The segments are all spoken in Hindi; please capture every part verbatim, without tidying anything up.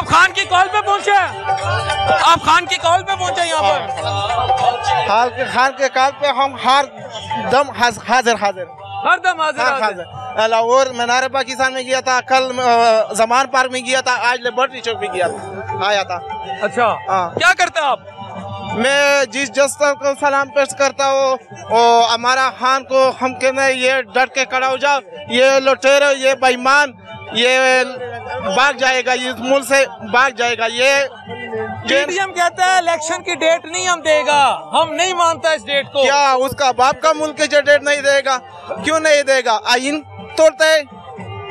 आप खान की कॉल पे पहुंचे, आप खान की कॉल पे पहुंचे यहाँ पर। हाल के खान के कॉल पे हम हर दम हाजिर हाजिर हर दम हाजिर हाजिर। लाहौर मीनार पाकिस्तान में गया था, कल जमान पार्क में गया था, आज लिबर्टी चौक में गया था, आया था। अच्छा आ, क्या करते आप? मैं जिस जज को सलाम पेश करता हूँ, और हमारा खान को हम कहना ये डर के खड़ा हो जाओ, ये लुटेरे, ये बेईमान, ये भाग जाएगा, ये मुल्क से भाग जाएगा। ये टीडीएम कहता है इलेक्शन की डेट नहीं हम देगा, हम नहीं मानता इस डेट को। क्या उसका बाप का मुल्क जो डेट नहीं देगा? क्यों नहीं देगा? आइन तोड़ता है।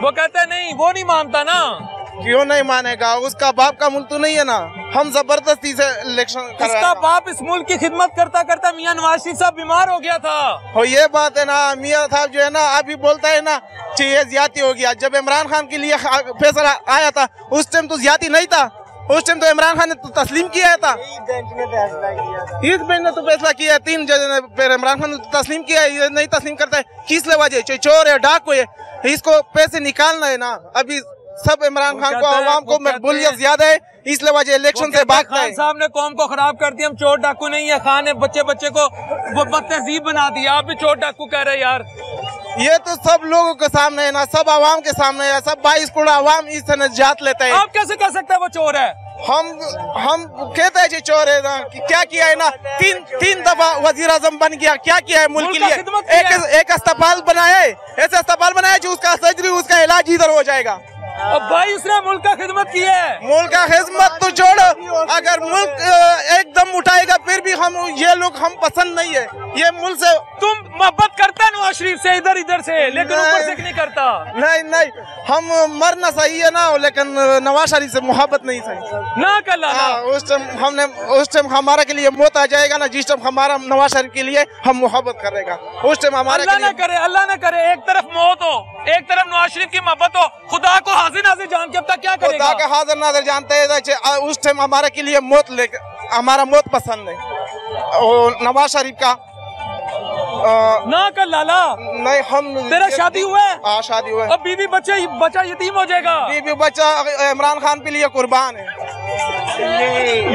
वो कहता है नहीं, वो नहीं मानता ना। क्यों नहीं मानेगा? उसका बाप का मुल्क तो नहीं है ना। हम जबरदस्ती से इलेक्शन कर रहे हैं। उसका बाप इस मुल्क की खिदमत करता करता मियां नवाज शरीफ साहब बीमार हो गया था। और ये बात है ना, मियां साहब जो है ना अभी बोलता है ना कि ये ज्यादती हो गया। जब इमरान खान के लिए फैसला आया था उस टाइम तो ज्यादती नहीं था, उस टाइम तो इमरान खान ने तो तस्लीम किया था। ईद बेंच ने तो फैसला किया, तीन जज ने, फिर इमरान खान ने तो तस्लीम किया। ये नहीं तस्लीम करता है किस वजह? चोर है, डाकू है, इसको पैसे निकालना है ना। अभी सब इमरान खान को, आवाम को मकबूलियत ज्यादा है, इसलिए वजह इलेक्शन से भागता है। खान साहब ने कौम को खराब कर दिया, हम चोर डाकू नहीं है। खान ने बच्चे बच्चे को बदतहजीब बना दिया, आप भी चोर डाकू कह रहे हैं यार। ये तो सब लोगों के सामने है ना, सब आवाम के सामने है, सब बाईस करोड़ आवाम इससे निजात लेता है। आप कैसे कह सकते हैं वो चोर है? हम हम कहते हैं चोर है ना, कि क्या किया है ना, तीन तीन दफा वजीर आजम बन गया, क्या किया है मुल्क के लिए? एक एक अस्पताल बनाया है, ऐसे अस्पताल बनाया जो उसका सर्जरी, उसका इलाज इधर हो जाएगा। अब भाई उसने मुल्क का खिदमत की है। मुल्क का खिदमत तो छोड़ो, अगर मुल्क एकदम उठाएगा फिर भी हम, ये लोग हम पसंद नहीं है। ये मुल्क से तुम मोहब्बत करता है नवाज शरीफ से, इधर इधर से, लेकिन ऊपर से नहीं करता। नहीं नहीं, हम मरना सही है ना, लेकिन नवाज शरीफ से मोहब्बत नहीं सही ना। कल उस टाइम हमने, उस टाइम हमारा के लिए मौत आ जाएगा ना, जिस टाइम हमारा नवाज शरीफ के लिए हम मोहब्बत करेगा उस टाइम हमारा। अल्लाह ना करे, अल्लाह ना करे, एक तरफ मौत हो, एक तरफ नवाज शरीफ की मोहब्बत हो। खुदा को हाजिर नाजिर जान के अब तक क्या करेगा? खुदा का हाजिर नाजिर जानते है। उस टाइम हमारे के लिए मौत, लेकर हमारा मौत पसंद है नवाज शरीफ का। आ, ना कर लाला, नहीं हम। तेरा शादी हुआ है? हाँ शादी हुआ है। अब बीवी बच्चे, बच्चा यतीम हो जाएगा। बीवी बच्चा इमरान खान के लिए कुर्बान है।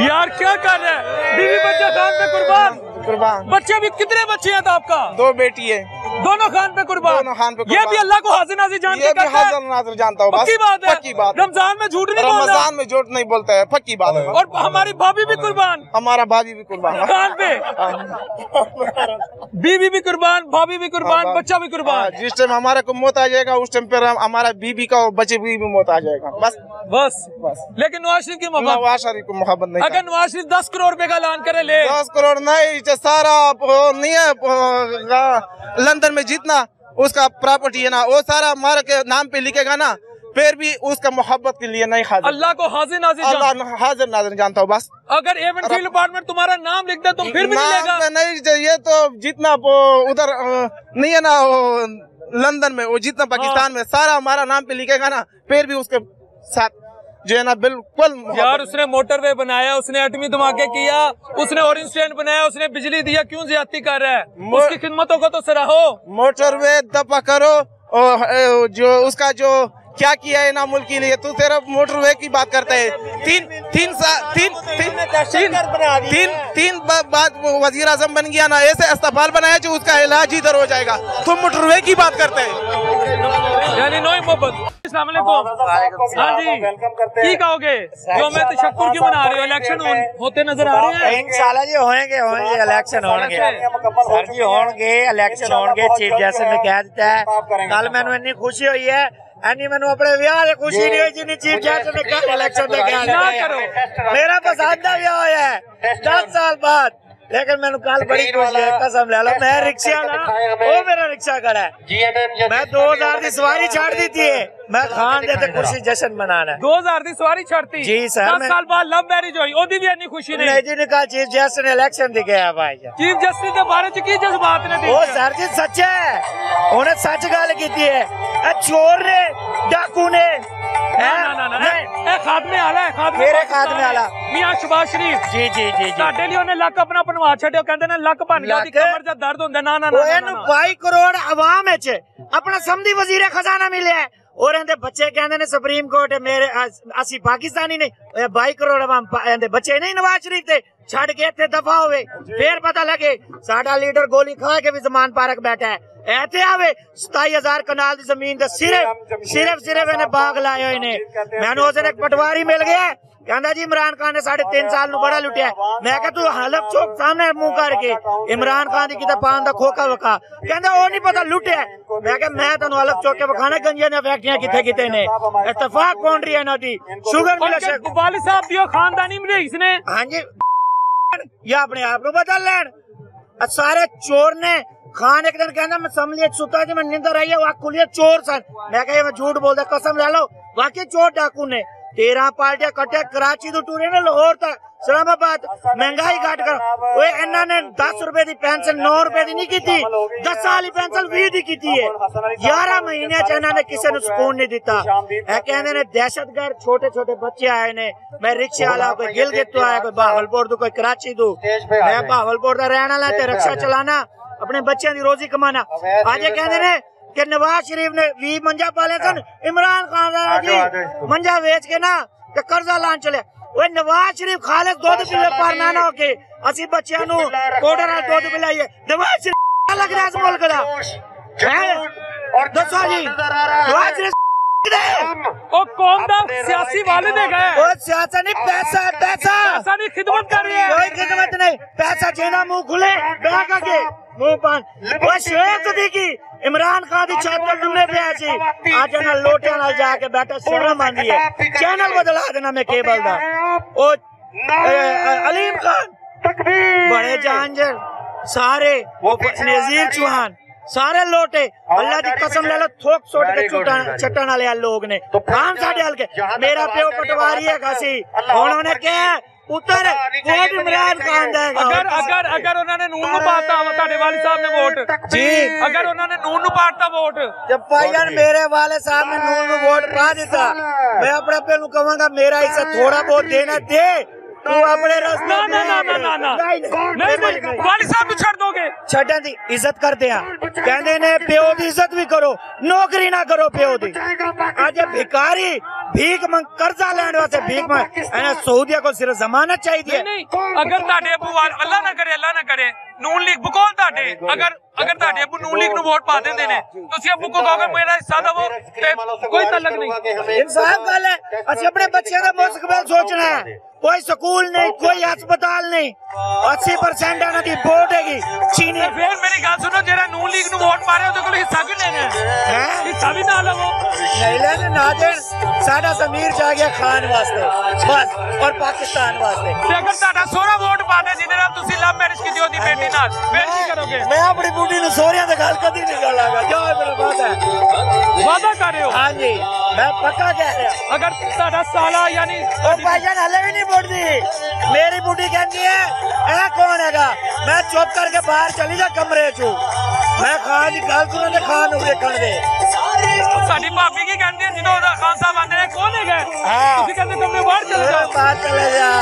यार क्या कर रहे हैं? बीवी बच्चा खान पे कुर्बान कुर्बान। बच्चे भी कितने बच्चे हैं आपका? दो बेटी है, दोनों खान पे कुर्बान, दोनों खान पे। ये भी अल्लाह को हाजिर नाजिर जानता है, हाजिर नाजिर जानता हूँ। पक्की बात है, पक्की बात। रमजान में झूठ नहीं, रमजान में झूठ नहीं बोलता है, पक्की बात है। और हमारी भाभी भी कुर्बान, हमारा भाभी भी कुर्बान खान पे, बीवी भी कुर्बान, भाभी भी कुर्बान, बच्चा भी कुर्बान। जिस टाइम हमारे को मौत आ जाएगा उस टाइम पर हमारा बीवी का और बच्चे भी मौत आ जाएगा। बस बस बस। लेकिन नवाज शरीफ की मोहब्बत, नवाज शरीफ को मोहब्बत नहीं। अगर नवाज शरीफ दस करोड़ रुपए का ऐलान करे, ले दस करोड़ नहीं, सारा नहीं है लंदन में जितना उसका प्रॉपर्टी है ना, वो सारा हमारे के नाम पे लिखेगा ना, फिर भी उसका मोहब्बत के लिए नहीं। अल्लाह को हाजिर नाजिर, अल्लाह हाजिर नाजिर जानता हूँ बस। अगर एवन फील्ड डिपार्टमेंट तुम्हारा नाम लिख दे तो फिर भी नहीं लेगा? नहीं, ये तो जितना उधर नहीं है ना लंदन में, वो जितना पाकिस्तान में सारा हमारा नाम पे लिखेगा ना, फिर भी उसके साथ जो है ना बिल्कुल। यार उसने मोटरवे बनाया, उसने एटमी धमाके किया, उसने ऑरेंज स्टैंड बनाया, उसने बिजली दिया, क्यों ज्यादती कर रहा है? मो... उसकी खिदमतों को तो सराहो, मोटरवे दफा करो। और जो उसका जो क्या किया है ना मुल्क के लिए, तो सिर्फ मोटरवे की बात करते हैं। तीन तीन तीन तीन तीन तीन बात वजीर आजम बन गया ना, ऐसे अस्पताल बनाया जो उसका इलाज इधर हो जाएगा, तुम मोटरवे की बात करते हैं, यानी नो मोहब्बत। हाँ जी, ठीक कहोगे जो मैं तशक्कुर क्यों मना रहे हो? इलेक्शन होते नजर आ रहे हैं। इंशाल्लाह जी होंगे, होंगे इलेक्शन होंगे सर जी, होंगे इलेक्शन होंगे। चीफ जैसे ने कह दिता है, कल मैंने इतनी खुशी हुई है, एनी मैंने अपने विवाह से खुशी नहीं हुई जिन्हें चीफ जैसे ने कल इलेक्शन में कहा ना करो। मेरा पसंदीदा विवाह होया है दस साल बाद, लेकिन मैंने कल बड़ी खुशी है, कसम ले लो। मैं रिक्शा ना, वो मेरा रिक्शा खड़ा है, मैं दो हजार की सवारी छाड़ दी थी, मैं खान देते खुशी जश्न मनाना। दो हजार की सवारी छाड़ती जी सर, दस साल बाद लव मैरिज हुई, ओदी भी इतनी खुशी नहीं। जी ने कहा चीफ जस्टिस ने इलेक्शन दी गया भाई, चीफ जस्टिस के बारे में की जज्बात ने दी। वो सर जी सच है, उन्हें सच गल की है, चोर ने डाकू ने खादमे आला है, खादमे मेरे खादमे आला मियां शहबाज शरीफ जी जी जी साडे लिए उन्हें लक अपना बनवा छड्यो, कहंदे ने लक बन गया दी कमर दा दर्द हुंदा ना ना ना। ओए नु बाईस करोड़ आवाम विच अपना समधी वजीर खजाना मिलया है, और इंदे बच्चे कहते हैं सुप्रीम कोर्ट मेरे असी पाकिस्तानी नहीं बाई करोड़ अवाम बच्चे नहीं नवाज शरीफ थे छड़ के इतने दफा होवे फिर पता लगे साडा लीडर गोली खा के भी जमान पार्क बैठा है ऐसे आवे सताई हजार कनाल की जमीन का सिर्फ सिर्फ सिर्फ इन्हें बाग लाए हुए ने। मैंने उस दिन एक पटवारी मिल गया कहना जी इमरान खान ने साढ़े तीन साल नू बड़ा लुटिया। मैं कहा तू हलफ चौक सामने मुंह करके इमरान खान की किता पान दा खोखा वखा कहना ओ नहीं पता लुटिया। मैं कहा मैं तेन हलफ चौक के वखाना गंजिया ने फैक्ट्रियां किथे किथे ने इतफाक कौन रही है इन्हां दी शुगर मिल साहब दी खानदानी मिले इसने हां जी या अपने आप नु बदल लैन सारे चोर ने। खान एक दिन कहना मैं समलिया सुता जी मैं नींदर आई है वहां खुलिया चोर सन। मैं कहा मैं झूठ बोलदा कसम ला लो वाकई चोर डाकू ने तेरह पार्टियां कटे कराची तो टूरे ने लाहौर तक इस्लामाबाद महंगाई घट कर ओए इन्हां ने दस रुपए की पेंशन नौ रुपए की नहीं की थी दस साल पेंशन भी दी की थी ग्यारह महीने च इन्हां ने किसी नूं सुकून नहीं दिता। ऐ कहंदे ने दहशतगर्द छोटे छोटे बच्चे आए ने मैं रिक्शे वाला कोई गिलगित तो आया कोई बहावलपुर तो कोई कराची तो मैं बहावलपुर का रहने वाला ते रिक्शा चलाना अपने बच्चों की रोजी कमाना। आज कहते ने कि नवाज शरीफ ने भी मंजा पाले सन इमरान खान जी मंजा बेच के ना ते कर्जा लान चले। वो नवाज शरीफ खालिस दूध पीवे पारना ना होके असी बच्चों नू पाउडर नाल दूध पिलाइए। नवाज शरीफ लग रहा इस मुल्क दा और दसो जी नवाज शरीफ ओ कौन दा सियासी वालिद है वो सियासत नहीं पैसा पैसा पैसा नहीं खिदमत कर रही है कोई खिदमत नहीं पैसा जेना मुंह खुले बहा के मुंह पान वो शेख दी की इमरान खान की छात पर तुमने पे आसी आज ना लोटियां नाल जाके बैठा शर्म आंदी है चैनल बदला देना मैं केबल दा ओ अलीम खान तकबीर बड़े जहांजर सारे वो नजीर चौहान सारे लोटे अल्लाह की कसम ले लो थोक सोट के चट्टान वाले लोग ने काम साडे हल्के मेरा प्यो पटवारी है खासी उन्होंने क्या उतर वोट इमरान खान देगा अगर अगर अगर उन्होंने नून को पाता ताडे वाले साहब ने वोट जी अगर उन्होंने नून को पाता वोट जब भाईजान मेरे वाले साहब ने नून को वोट पा देता मैं अपने प्यो नु कहूंगा मेरा हिस्सा थोड़ा बहुत देना दे तू अपने रास्ते ना ना ना ना ना नहीं वाले साहब को छोड़ दोगे छड्डां दी इज्जत करदे आ कहंदे ने प्यो दी इज्जत भी करो नौकरी ना करो प्यो दी अज भिखारी भीख मंग कर्जा लैण वास्ते भीख मंग एने सऊदीया को सिर्फ जमानत चाहिदी है। अगर ताडे अबू अल्लाह ना करे अल्लाह ना करे नून लीग बकौल ताडे अगर अगर ताडे अबू नून लीग नु वोट पा देंदे ने तुसी अबू को कहोगे मेरा हिस्सा दा वो कोई तलक नहीं इंसाफ गल है असि अपने बच्चों दा मुस्तकबिल सोचना है कोई स्कूल नहीं कोई अस्पताल नहीं अस्सी परसेंट आना दी वोट हैगी चीनी फिर मेरी गल सुनो जेड़ा नून लीग नु वोट मारे ओदे कोल हिस्सा भी लेना है हिस्सा भी ना लवो नहीं लेना ना देन साडा जमीर जा गया खान वास्ते बस और पाकिस्तान वास्ते ते अगर ताडा सोहरा वोट पा दे जिदे नाल तुसी लव मैरिज कीती ओदी बेटी नाल फिर की करोगे मैं अपनी बूटी नु सोहरियां दे गल कदी नहीं गलागा जो मेरा वादा है वादा कर रहे हो हां जी मैं पक्का कह रहा अगर ताडा साला यानी और भाईजान हले भी नहीं बोलदी मेरी बूटी कहती है ए कौन हैगा मैं चुप करके बाहर चली जा कमरे चू मैं खान दी गल सुन ते खान नु देखण दे साडी भाभी की कहती है जिदों दा खान साहब आंदे ने कौन हैगा तुसी कहंदे तुमने बाहर चले जा बाहर चले जा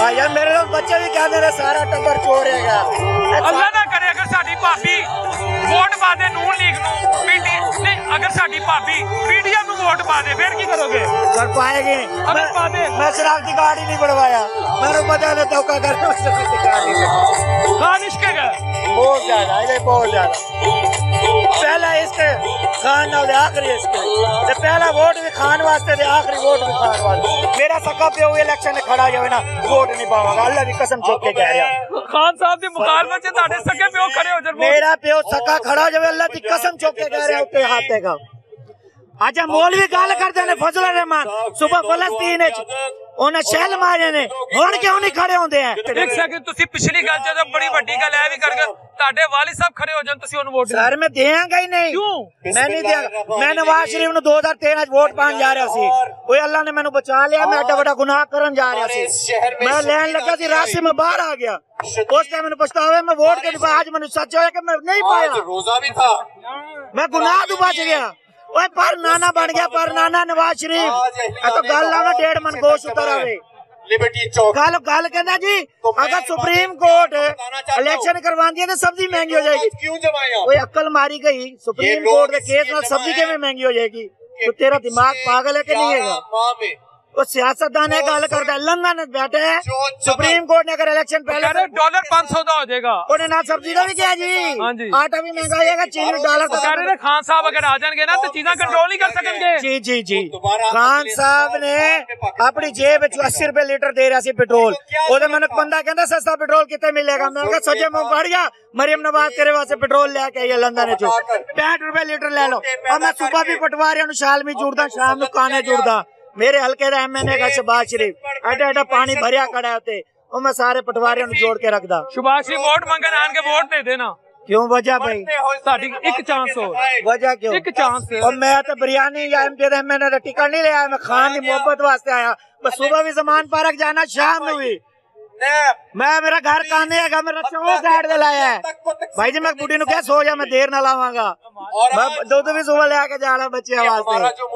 भाईजान मेरे लोग बच्चे भी कहंदे ने सारा टब्बर चोर हैगा अल्लाह ना करे अगर साडी भाभी वोट पा दे नून लीग नु अगर साडी भाभी पीडीएम को वोट पा दे फिर की करोगे कर पाएगी अगर पा दे मैं शराब की गाड़ी नहीं बनवाया मेरे पता है धोखा कर शराब की गाड़ी खान इसके का बहुत ज्यादा ये बहुत ज्यादा पहला इसके खान और आखिरी इसके ते पहला वोट भी खान वास्ते ते आखिरी वोट भी खान वास्ते मेरा सका पे हुए इलेक्शन में खड़ा जावे ना वोट नहीं पावागा अल्लाह की कसम चुप के कह रहा खान साहब दी मुखालफत च ताडे सके प्यो खड़े हो जर मेरा प्यो सका खड़ा जावे अल्लाह की कसम चुप के कह रहा ऊपर हाथ है अच्छा मौलवी गल करते हैं फजल रहमान सुबह फलस्तीन उन्हें शैल मारे ने हुण क्यों नहीं खड़े होंदे हैं एक सेकंड तुसी पिछली गल च बड़ी वड्डी गल ऐ वी करके ताडे वाली साहब खड़े हो जान तुसी उन्हें वोट सर मैं देंगा ही नहीं क्यों मैं नहीं देंगा मैं नवाज शरीफ नु दो हज़ार तेरह च वोट पाण जा रहा सी ओए अल्लाह ने मैनू बचा लिया मैं एडा वड्डा गुनाह करन जा रहा सी मैं लैन लगा सी रास्ते में बाहर आ गया उस टाइम मैनू पछतावा मैं वोट के बाद आज मैनू सच होया कि मैं नहीं पाया आज रोजा भी था मैं गुनाह तो बच गया ओए पर नाना बन गया पर नाना नवाज शरीफ तो गल लावा डेढ़ मन गोश उतर आवे लिबर्टी चौक गल गल कहना जी अगर सुप्रीम कोर्ट इलेक्शन करवांदी है तो सब्जी महंगी हो जाएगी क्यों जमाया ओए अक्ल मारी गई सुप्रीम कोर्ट के केस में सब्जी कैसे महंगी हो जाएगी तो तेरा दिमाग पागल है कि नहीं है? वो सियासतदान है, गाल करता है, लंदन में बैठे हैं। सुप्रीम कोर्ट ने अगर इलेक्शन पहले डॉलर पाँच सौ का हो जाएगा, उन्हें ना सब्जी का भी क्या जी, आटा भी महंगा जाएगा, चीनी डॉलर। खान साहब अगर आ जाएंगे ना तो चीजें कंट्रोल नहीं कर सकेंगे। जी जी जी, खान साहब ने अपनी जेब अस्सी रुपए लीटर दे रहा है पेट्रोल, और मैंने बंदा कहता सस्ता पेट्रोल कितने मिलेगा, मैं सोचे मैं बढ़ गया मरियम नवाज तेरे वास्ते पेट्रोल लेके आई है लंदन चो पैंठ रुपए लीटर ले लो। अब मैं सुबह भी पटवारिया शाल में जुड़दा, शाम को काने जुड़दा। मेरे हल्के का M N A Shahbaz Sharif एडा एडा पानी भरिया खड़ा होते, और मैं सारे पटवारियों जोड़ के रखदा। शहबाज शरीफ वोट मंगन आन के वोट दे देना। क्यों वजह भाई? एक चांस हो, वजह क्यों? एक चांस। और मैं तो बिरयानी या M P M N A का टिकट नहीं लिया, मैं खान की मोहब्बत वास्ते आया। बस सुबह भी जमान पार्क जाना, शाम में भी मैं मेरा घर काने है, मेरा चौक साइड पे लाया है भाई जी। मैं बुढ़ी नु क्या सो जा, मैं देर ना लावांगा, मैं दूध भी सुबह लेके जा रहा बच्चे वास्ते।